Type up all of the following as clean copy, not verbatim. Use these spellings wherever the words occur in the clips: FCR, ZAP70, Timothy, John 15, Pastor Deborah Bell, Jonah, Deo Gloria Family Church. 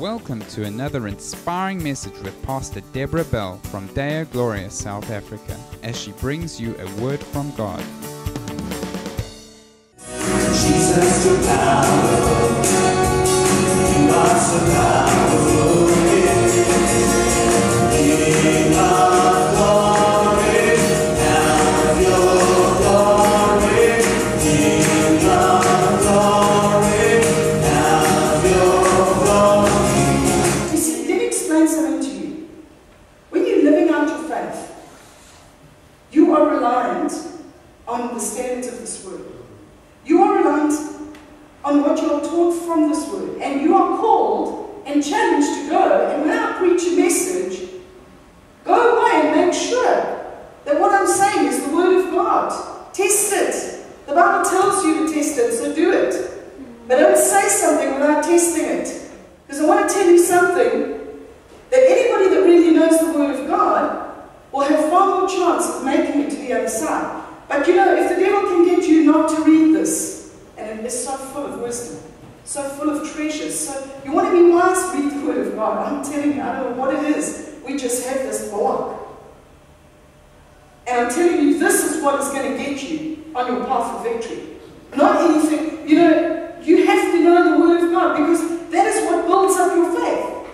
Welcome to another inspiring message with Pastor Deborah Bell from Deo Gloria, South Africa, as she brings you a word from God. Jesus, you're powerful. You are so powerful. King of glory, out of your glory. King of glory, out of your glory. You see, let me explain something to you. When you're living out your faith, you are reliant on the standards of this world. You are reliant on what you are taught from this word, and you are called and challenged to go. And when I preach a message, go away and make sure that what I'm saying is the word of God. Test it. The Bible tells you to test it, so do it. But don't say something without testing it, because I want to tell you something that anybody that really knows the word of God will have far more chance of making it to the other side. But you know, if the devil can get you not to read this, and it's so full of wisdom, so full of treasures, so you want to be wise, read the word of God. I'm telling you, I don't know what it is. We just have this block. And I'm telling you, this is what is going to get you on your path of victory. Not anything, you know, you have to know the word of God, because that is what builds up your faith.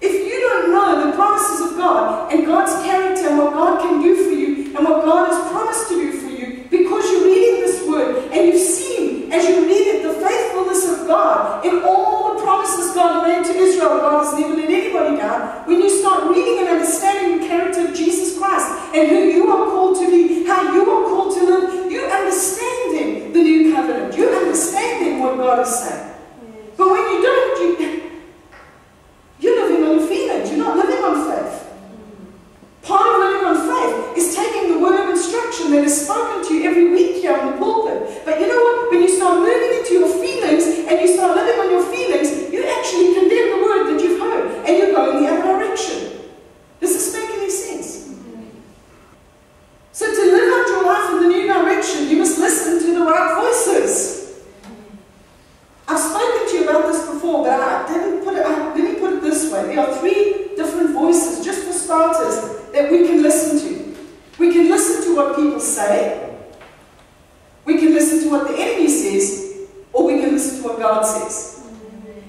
If you don't know the promises of God and God's character and what God can do for you and what God has promised to do, because you're reading this word and you've seen, as you read it, the faithfulness of God in all the promises God made to Israel. God has never let anybody down. When you start reading and understanding the character of Jesus Christ and who you are called to be, how you are called to live, you understand then the new covenant. You understand then what God is saying. But when you don't, you're living on feelings. You're not living on faith. Part of living on faith is taking the word of instruction that is spoken to you every week here on the pulpit. But you know what? When you start moving into your feelings and you start living on your feelings, you actually condemn the word that you've heard and you go in the other direction. Does this make any sense? So to live out your life in the new direction, you must listen to the right voices. I've spoken to you about this before, but let me put it this way. There are three different voices, just for starters, that we can listen to. We can listen to what people say, we can listen to what the enemy says, or we can listen to what God says.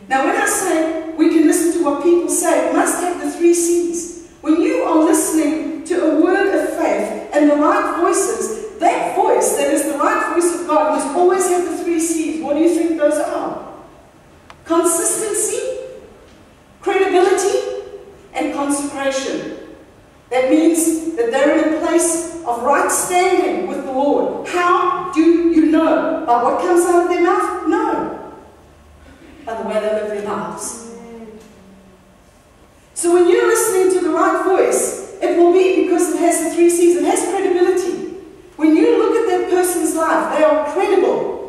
Now when I say we can listen to what people say, it must have the three C's. When you are listening to a word of faith and the right voices, that voice that is the right voice of God must always have the three C's. What do you think those are? Consistency, credibility, and consecration. That means that they're in a place of right standing with the Lord. How do you know? By what comes out of their mouth? No. By the way they live their lives. So when you're listening to the right voice, it will be because it has the three C's. It has credibility. When you look at that person's life, they are credible.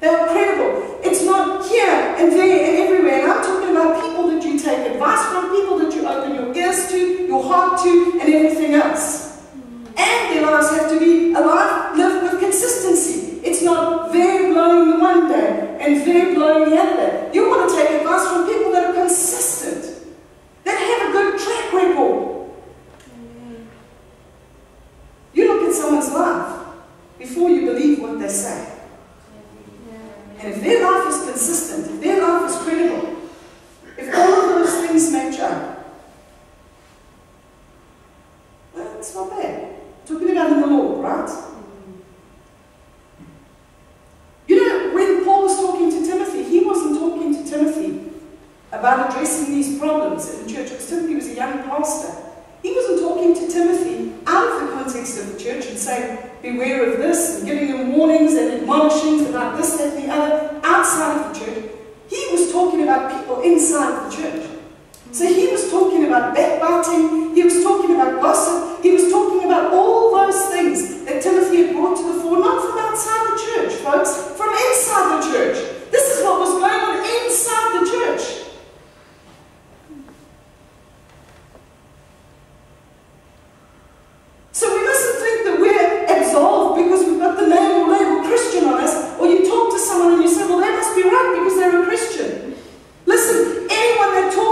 They are credible. It's not here and there and everywhere. And I'm talking about people that you take advice from, people that you open your ears to, your heart to, and everything else. And their lives have to be alive, lived with consistency. It's not very blowing the one day and very blowing the other day. You want to take advice from people that are consistent, that have a good track record. You look at someone's life before you believe what they say. And if their life is consistent, if their life is credible, if all of those things match up, well, it's not bad. Talking about in the Lord, right? You know, when Paul was talking to Timothy, he wasn't talking to Timothy about addressing these problems in the church, because Timothy was a young pastor. He wasn't talking to Timothy out of the context of the church and saying, beware of this, and giving him warnings and admonishings about this, that, and the other, outside of the church. He was talking about people inside of the church. So he was talking about backbiting, he was talking about gossip, he was talking about all those things that Timothy had brought to the fore, not from outside the church, folks, from inside the church. This is what was going on inside the church. Someone and you say, well, they must be right because they're a Christian. Listen, anyone that talks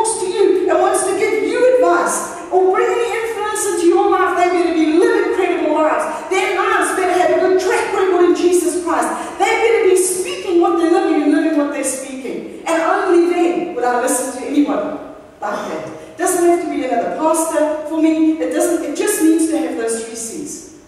I listened to anyone like that. It doesn't have to be another pastor. For me, it just means to have those three C's.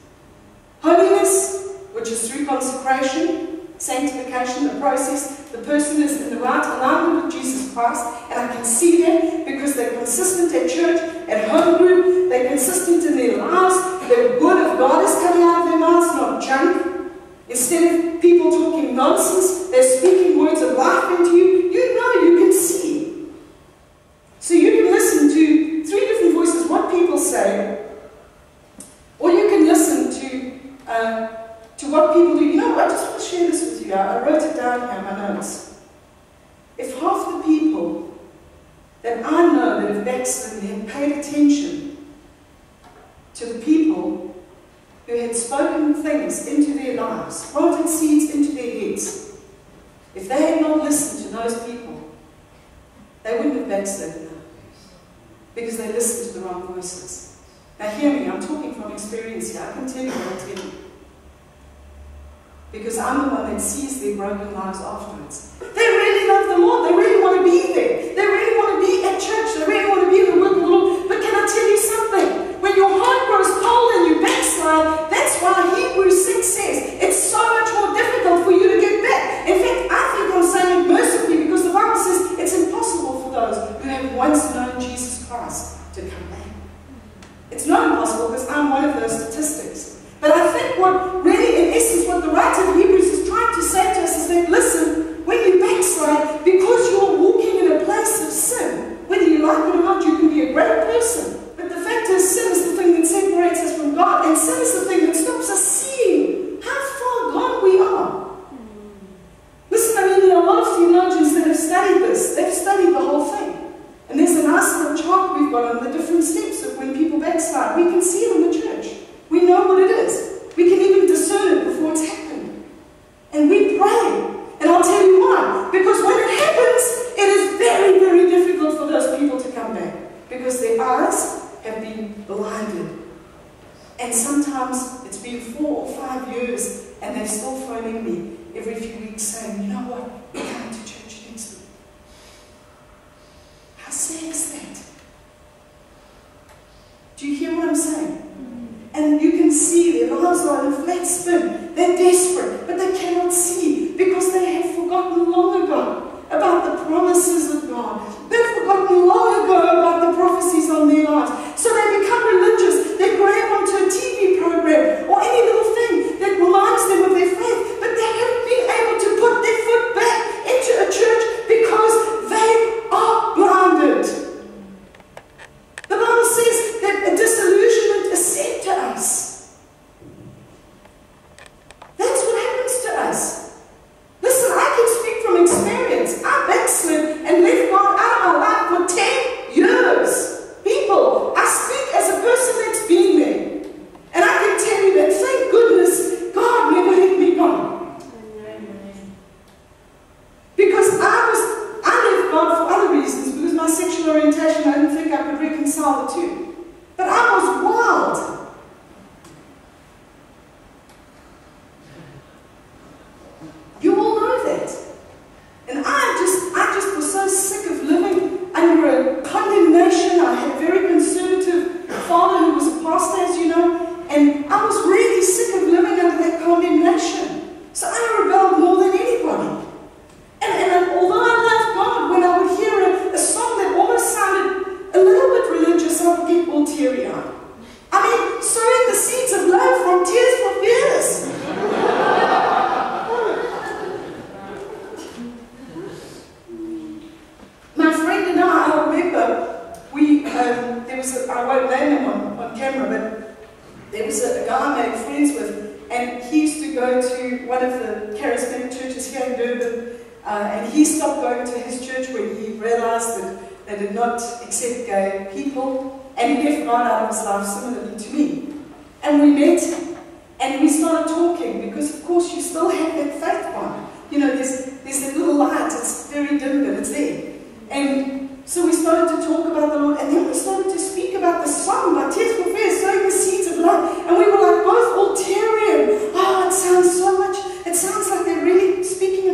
Holiness, which is through consecration, sanctification, the process, the person is in the right alignment with Jesus Christ, and I can see that because they're consistent at church, at home group, they're consistent in their lives, the word of God is coming out of their mouths, not junk. Instead of people talking nonsense, they're speaking words of life into you. You know, you can see. So you can listen to three different voices, what people say, or you can listen to what people do. You know, I just want to share this with you. I wrote it down here in my notes. If half the people that I know that have backslidden had paid attention to the people who had spoken things into their lives, planted seeds into their heads, if they had not listened to those people, they wouldn't have backslidden now, because they listened to the wrong voices. Now hear me, I'm talking from experience here, I can tell you what I tell you, because I'm the one that sees their broken lives afterwards. They really love the Lord, they really want to be there, they really want to be at church, they really want to be in the work of the Lord, but can I tell you something? When your heart grows cold and you backslide, that's why Hebrews 6 says it's so much more difficult for you to get back. In fact, I think I'm saying it mercifully because the Bible says it's impossible for those who have once known Jesus Christ to come back. It's not impossible because I'm one of those statistics. But I think what really, in essence, what the writer of Hebrews is trying to say to us is that, listen, when you backslide, because you're walking in a place of sin, whether you like it or not, you can be a great person. Sin is the thing that separates us from God, and sin is the thing that stops us seeing how far gone we are. Listen, I mean, there are a lot of theologians that have studied this. They've studied the whole thing. And there's a nice little chart we've got on the different steps of when people backslide. We can see it in the church. We know what it is. We can even discern it before it's happened. And we pray. And I'll tell you why. Because when it happens, it is very, very difficult for those people to come back. Because their eyes have been blinded. And sometimes it's been 4 or 5 years and they're still phoning me every few weeks saying, you know what, we're coming to church next week. How sad is that? Do you hear what I'm saying? And you can see their lives are in a flat spin. They're desperate, but they cannot see because they have forgotten long ago about the promises of God. They've forgotten long ago about the prophecies on their lives. So they become religious. They grab onto a TV program or any little thing that reminds them of their faith. But they haven't been able to put their foot back into a church because they are blinded. The Bible says that a disillusionment is sent to us.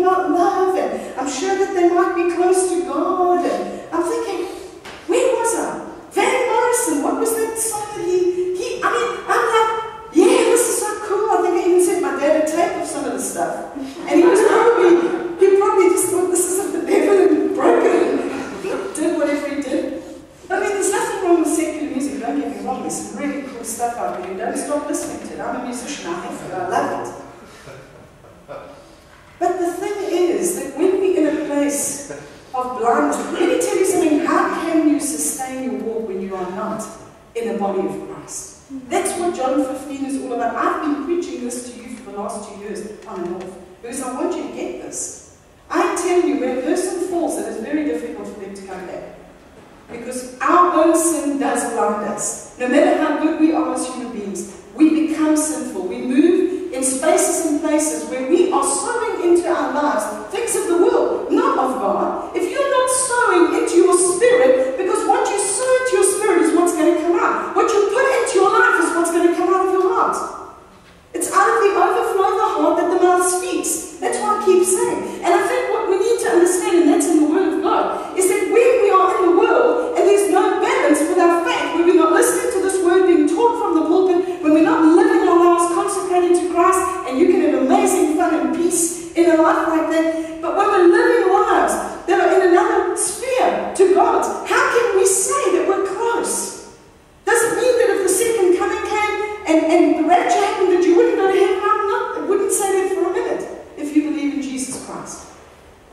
Love, and I'm sure that they might be close to God, and wrong. There's some really cool stuff out there. Don't stop listening to it. I'm a musician. I love it. But the thing is that when we're in a place of blindness, let me tell you something. How can you sustain your walk when you are not in the body of Christ? That's what John 15 is all about. I've been preaching this to you for the last 2 years on and off, because I want you to get this. I tell you, when a person falls, it is very difficult for them to come back, because our own sin does blind us. No matter how good we are as human beings, we become sinful. We move in spaces and places where we are sowing into our lives things of the world, not of God. If you're not sowing into your spirit, because what you sow into your spirit is what's going to come out. What you put into your life is what's going to come out of your heart. It's out of the overflow of the heart that the mouth speaks. That's what I keep saying. And I think what we need to understand, and that's in the Word of God, is that when we are in the world and there's no balance with our faith, when we're not listening to this Word being taught from the pulpit, when we're not living our lives consecrated to Christ, and you can have amazing fun and peace in a life like that, but when we're living lives that are in another sphere to God, how can we say that we're close? Does it mean that if the second coming came and the rapture happened, that you wouldn't go to heaven? I wouldn't say that for a minute if you believe in Jesus Christ.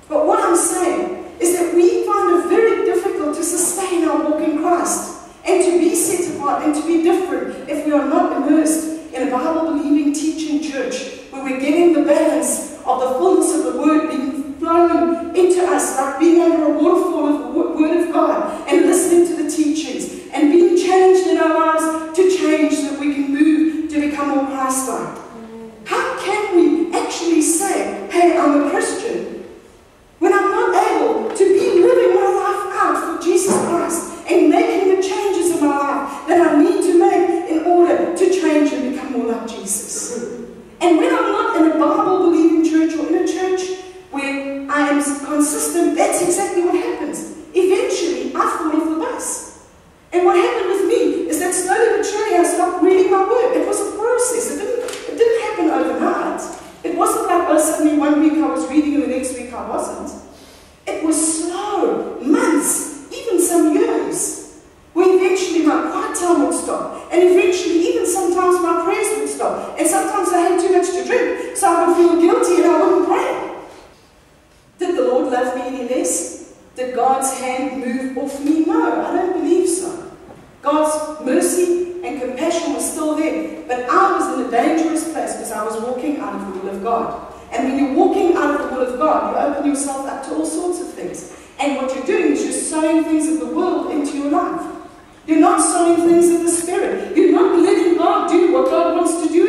But what I'm saying is that we find it very difficult to sustain our walk in Christ and to be set apart and to be different if we are not immersed in a Bible-believing, teaching church where we're getting the balance of the fullness of the Word being flown into us, like being under a waterfall of the Word of God and listening to the teachings and being challenged in our lives to change so that we can move to become more Christ-like. How can we actually say, hey, I'm a Christian, when I'm not able to be living my life out for Jesus Christ and making the changes in my life that I need to make in order to change and become more like Jesus? And when I'm not in a Bible-believing church or in a church where I am consistent, that's exactly what happens. Eventually, I fall off the bus. And what happened with me is that slowly but surely I stopped reading my word. It was a process. It didn't happen overnight. It wasn't like, oh, suddenly one week I was reading and the next week I wasn't. It was slow, months, even some years, where eventually my quiet time would stop. And eventually, even sometimes my prayers would stop. And sometimes I had too much to drink, so I would feel guilty and I wouldn't pray. Did the Lord love me any less? Did God's hand move off me? No, I don't believe so. God's mercy and compassion was still there, but I was in a dangerous place because I was walking out of the will of God. And when you're walking out of the will of God, you open yourself up to all sorts of things. And what you're doing is you're sowing things of the world into your life. You're not sowing things of the Spirit. You're not letting God do what God wants to do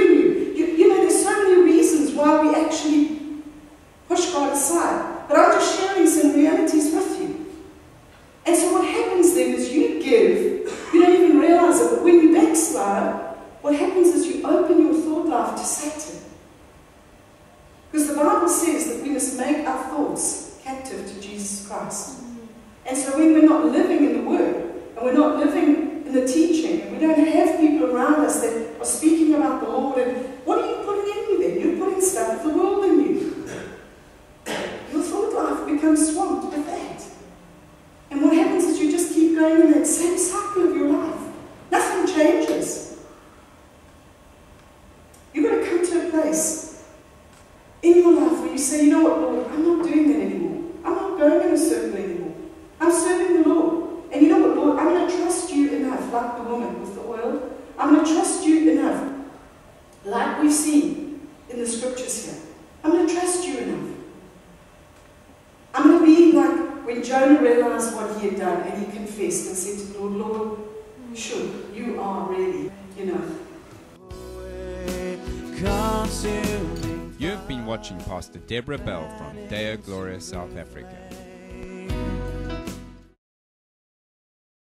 in you. You know, there's so many reasons why we actually push God aside. But I'm just sharing some realities with you. And so what happens then is you give, you don't even realize it, but when you backslide, what happens is you open your thought life to Satan. Because the Bible says that we must make our thoughts captive to Jesus Christ. And so when we're not living in the Word, and we're not living in the teaching, and we don't have people around us that are speaking about the Lord, and what are you putting in you then? You're putting stuff of the world in you. Your thought life becomes swamped with that. And what happens is you just keep going in that same cycle of your life. Nothing changes. You've got to come to a place in your life where you say, you know what, Lord, I'm not doing that anymore. I'm not going in a circle anymore. I'm serving the Lord. And you know what, Lord, I'm going to trust you enough, like the woman with the oil. I'm going to trust you enough, like we've seen in the scriptures here. I'm going to trust you enough. I'm going to be like when Jonah realized what he had done and he confessed and said to the Lord, Lord, sure, you are really, You've been watching Pastor Deborah Bell from Deo Gloria, South Africa.